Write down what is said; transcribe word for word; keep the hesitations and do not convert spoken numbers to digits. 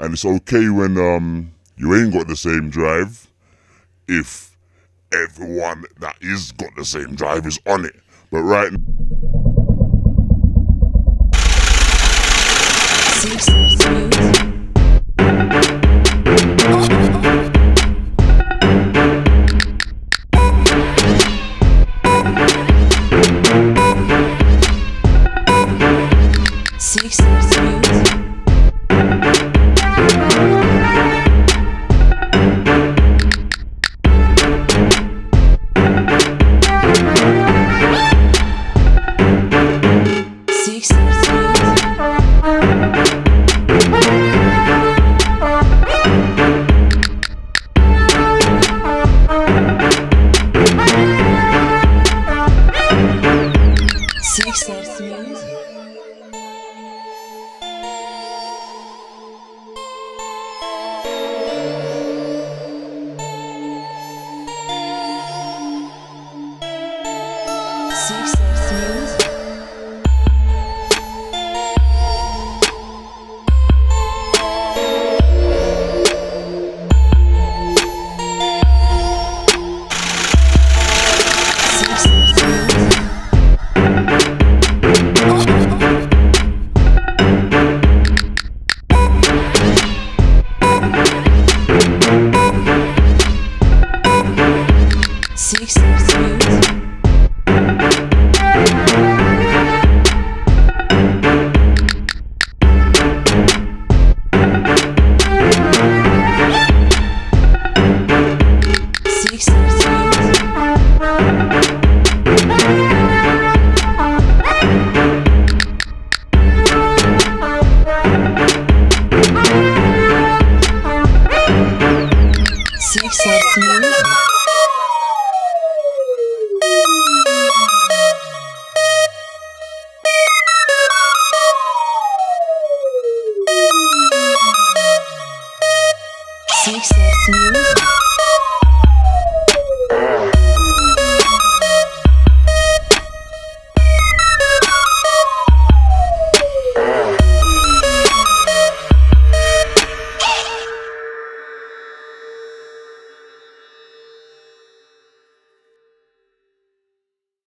And it's okay when um you ain't got the same drive if everyone that is got the same drive is on it. But right now... Six, seven, eight.